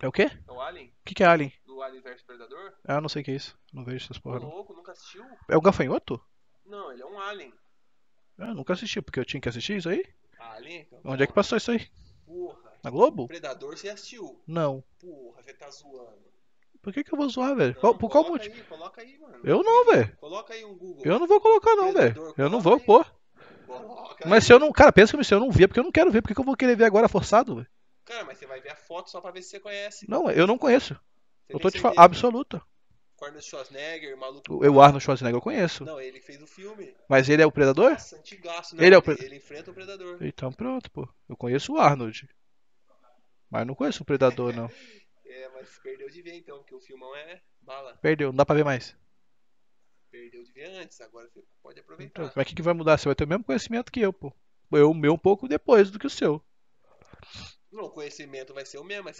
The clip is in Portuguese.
É o quê? É o Alien? O que que é Alien? Do Alien versus Predador? Ah, não sei o que é isso. Não vejo essas Ô, porra, não. louco, nunca assistiu? É o Gafanhoto? Não, ele é um Alien. Ah, nunca assisti, porque eu tinha que assistir isso aí? Alien? Então, Onde é que porra. Passou isso aí? Porra. Na Globo? Predador você assistiu? Não. Porra, você tá zoando. Por que que eu vou zoar, velho? Não, Por qual coloca motivo? aí, coloca aí, mano. Eu não, velho. Coloca aí um Google. Eu não vou colocar não, velho. Predador, Eu não coloca vou aí. pôr. Coloca Mas aí. se eu não... Cara, pensa que se eu não via, porque eu não quero ver. Por que que eu vou querer ver agora forçado, velho? Cara, mas você vai ver a foto só pra ver se você conhece. Não, eu não conheço. Você Eu tem tô te falando... certeza? Absoluta. Com Arnold Schwarzenegger, maluco. O Arnold Schwarzenegger eu conheço. Não, ele fez o filme. Mas ele é o Predador? Nossa, antigaço, né? Ele é o Predador. Ele enfrenta o Predador. Então pronto, pô. Eu conheço o Arnold. Mas não conheço o Predador, não. É, mas perdeu de ver então, porque o filmão é bala. Perdeu, não dá pra ver mais. Perdeu de ver antes, agora você pode aproveitar. Então, mas o que vai mudar? Você vai ter o mesmo conhecimento que eu, pô. O meu um pouco depois do que o seu. Não, o conhecimento vai ser o mesmo, mas